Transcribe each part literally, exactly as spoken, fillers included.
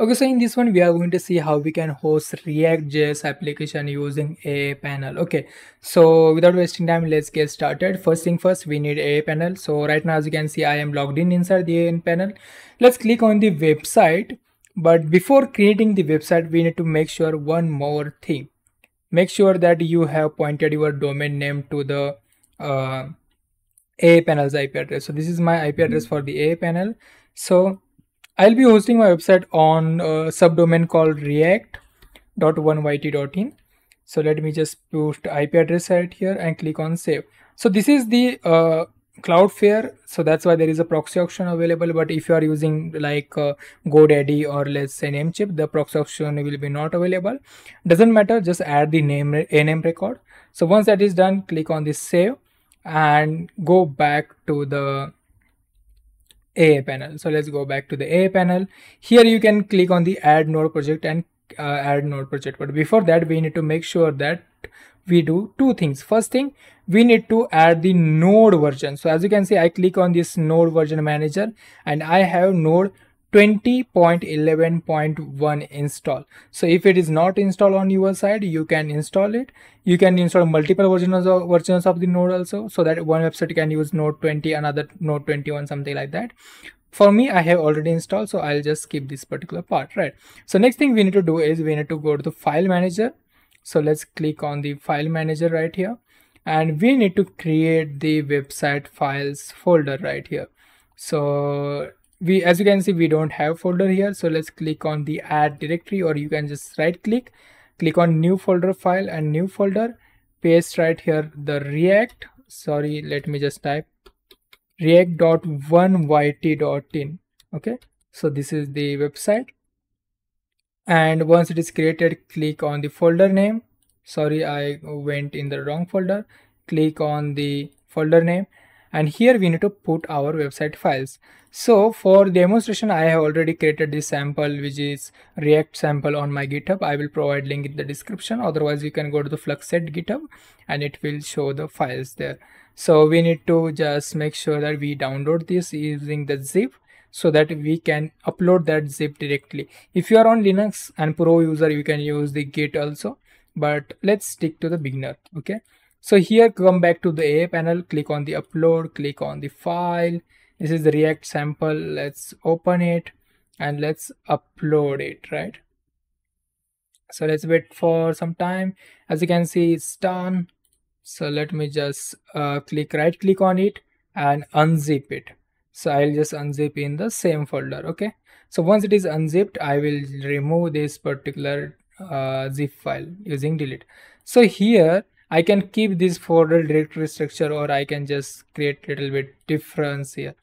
Okay, so in this one, we are going to see how we can host React.js application using aaPanel. Okay, so without wasting time, let's get started. First thing first, we need aaPanel. So right now, as you can see, I am logged in inside the aaPanel. Let's click on the website. But before creating the website, we need to make sure one more thing. Make sure that you have pointed your domain name to the uh, aaPanel's I P address. So this is my I P address for the aaPanel. So I'll be hosting my website on a subdomain called react dot one y t dot in. So let me just put I P address right here and click on save. So this is the uh, Cloudflare. So that's why there is a proxy option available. But if you are using like uh, GoDaddy or let's say Namecheap, the proxy option will be not available. Doesn't matter. Just add the name a name record. So once that is done, click on this save and go back to the aaPanel. So let's go back to the aaPanel. Here you can click on the add node project and uh, add node project. But before that, we need to make sure that we do two things. First thing, we need to add the node version. So as you can see, I click on this node version manager and I have node twenty point eleven point one install. So if it is not installed on your side, you can install it. You can install multiple versions of versions of the node also, so that one website can use node twenty, another node twenty-one, something like that. For me, I have already installed, so I'll just skip this particular part, right? So next thing we need to do is we need to go to the file manager. So let's click on the file manager right here, and we need to create the website files folder right here. So we, as you can see, we don't have folder here. So let's click on the add directory, or you can just right click, click on new folder file and new folder, paste right here the react. Sorry, let me just type react dot one y t dot in. Okay, so this is the website. And once it is created, click on the folder name. Sorry, I went in the wrong folder. Click on the folder name. And here we need to put our website files. So for demonstration, I have already created this sample, which is React sample on my GitHub. I will provide link in the description. Otherwise, you can go to the FluxxSet GitHub and it will show the files there. So we need to just make sure that we download this using the zip, so that we can upload that zip directly. If you are on Linux and pro user, you can use the Git also, but let's stick to the beginner. Okay. So here, come back to the aaPanel, click on the upload, click on the file. This is the React sample. Let's open it and let's upload it, right? So let's wait for some time. As you can see, it's done. So let me just uh, click right click on it and unzip it. So I'll just unzip in the same folder. Okay. So once it is unzipped, I will remove this particular uh, zip file using delete. So here, I can keep this folder directory structure, or I can just create a little bit difference here.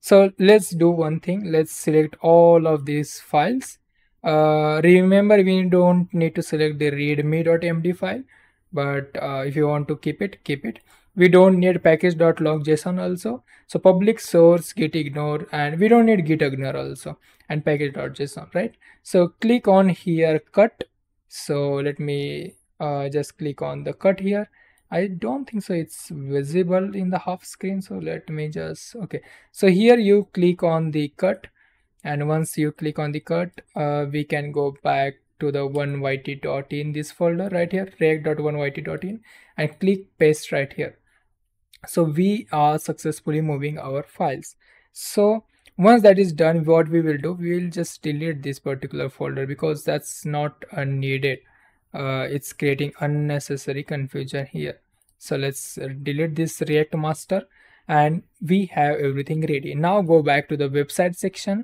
So let's do one thing. Let's select all of these files. Uh, remember, we don't need to select the readme dot m d file, but uh, if you want to keep it, keep it. We don't need package dot log J S O N also. So public source, git ignore, and we don't need git ignore also, and package dot J S O N, right? So click on here, cut. So let me Uh, just click on the cut here. I don't think so it's visible in the half screen, so let me just, okay, so here you click on the cut, and once you click on the cut, uh, we can go back to the one y t dot in, this folder right here, react dot one y t dot in, and click paste right here. So we are successfully moving our files. So once that is done, what we will do, we will just delete this particular folder, because that's not needed. Uh, it's creating unnecessary confusion here. So let's delete this React master, and we have everything ready. Now go back to the website section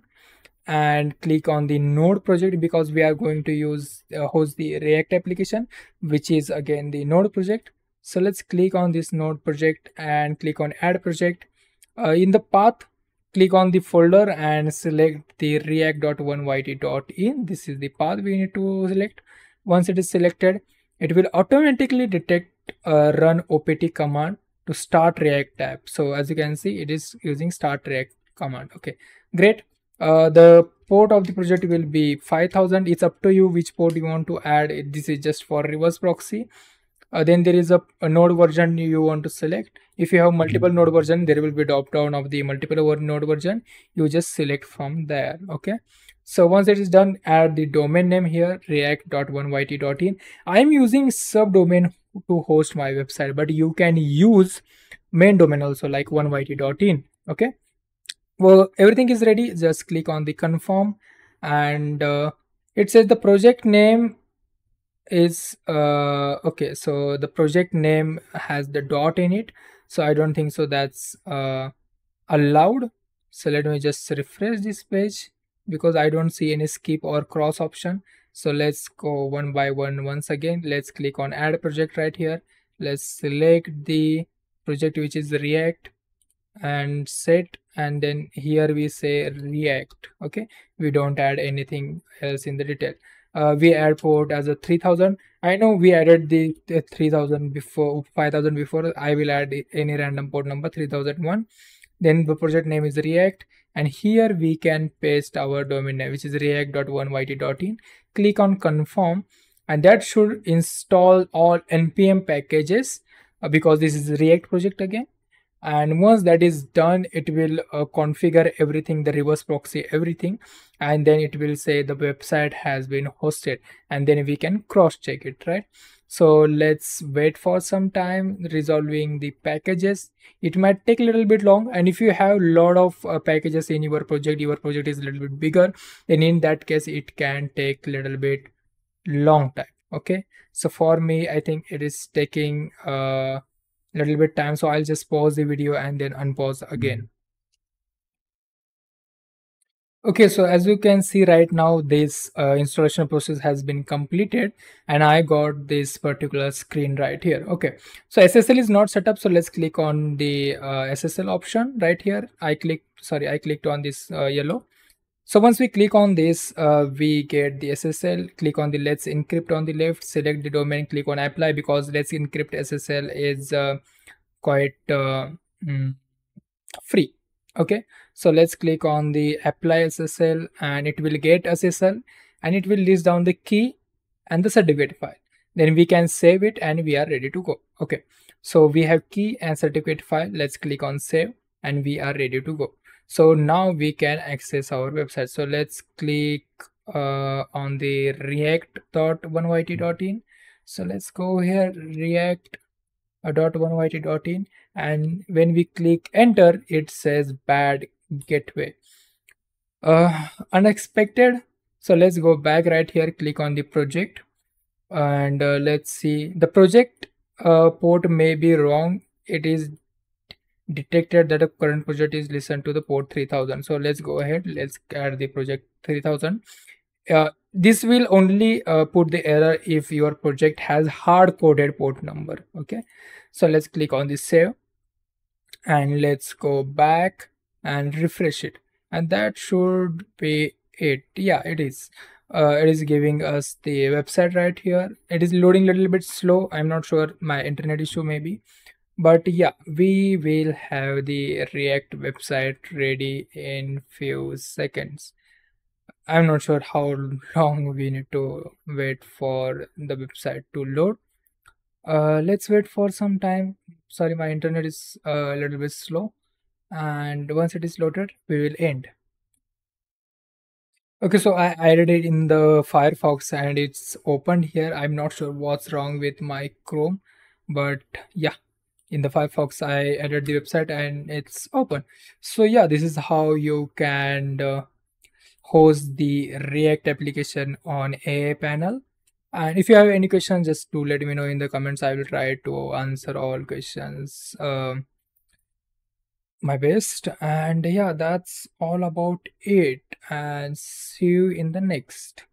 and click on the node project, because we are going to use uh, host the React application, which is again the node project. So let's click on this node project and click on add project. Uh, in the path, click on the folder and select the react dot one y t dot in. This is the path we need to select. Once it is selected, it will automatically detect uh, run O P T command to start React tab. So as you can see, it is using start React command. Okay, great. Uh, the port of the project will be five thousand. It's up to you which port you want to add. This is just for reverse proxy. Uh, then there is a, a node version you want to select. If you have multiple mm-hmm. node version, there will be drop down of the multiple node version. You just select from there. Okay. So once it is done, add the domain name here, react dot one y t dot in. I'm using subdomain to host my website, but you can use main domain also, like one y t dot in. Okay. Well, everything is ready. Just click on the confirm, and uh, it says the project name is uh, okay. So the project name has the dot in it. So I don't think so that's uh, allowed. So let me just refresh this page, because I don't see any skip or cross option. So let's go one by one once again. Let's click on add project right here. Let's select the project, which is React, and set, and then here we say React. Okay, we don't add anything else in the detail. Uh, we add port as a three thousand. I know we added the, the three thousand before, five thousand before. I will add any random port number, three thousand one. Then the project name is React, and here we can paste our domain name, which is react dot one y t dot in. Click on confirm, and that should install all N P M packages, uh, because this is React project again. And once that is done, it will uh, configure everything, the reverse proxy, everything, and then it will say the website has been hosted, and then we can cross check it, right? So let's wait for some time resolving the packages. It might take a little bit long, and if you have a lot of uh, packages in your project, your project is a little bit bigger, then in that case it can take a little bit long time. Okay, so for me, I think it is taking uh little bit time, so I'll just pause the video and then unpause again. Okay, so as you can see right now, this uh, installation process has been completed, and I got this particular screen right here. Okay, so S S L is not set up, so let's click on the uh, S S L option right here. I click, sorry, I clicked on this uh, yellow. So once we click on this, uh, we get the S S L. Click on the Let's Encrypt on the left, select the domain, click on apply, because Let's Encrypt S S L is uh, quite uh, mm, free. Okay, so let's click on the apply S S L, and it will get S S L, and it will list down the key and the certificate file. Then we can save it, and we are ready to go. Okay, so we have key and certificate file. Let's click on save, and we are ready to go. So now we can access our website. So let's click uh, on the react dot one y t dot in. So let's go here, react dot one y t dot in, and when we click enter, it says bad gateway, uh, unexpected. So let's go back right here, click on the project, and uh, let's see, the project uh, port may be wrong. It is detected that a current project is listened to the port three thousand. So let's go ahead, let's add the project three thousand. Uh, this will only uh, put the error if your project has hard-coded port number. Okay, so let's click on the save, and let's go back and refresh it, and that should be it. Yeah, it is. Uh, it is giving us the website right here. It is loading a little bit slow. I'm not sure, my internet issue maybe. But yeah, we will have the React website ready in few seconds. I'm not sure how long we need to wait for the website to load. Uh, let's wait for some time. Sorry, my internet is a little bit slow. And once it is loaded, we will end. Okay, so I added it in the Firefox, and it's opened here. I'm not sure what's wrong with my Chrome, but yeah. In the Firefox, I added the website, and it's open. So yeah, this is how you can uh, host the React application on aaPanel. And if you have any questions, just do let me know in the comments. I will try to answer all questions uh, my best. And yeah, that's all about it. And see you in the next.